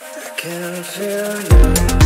I can feel you.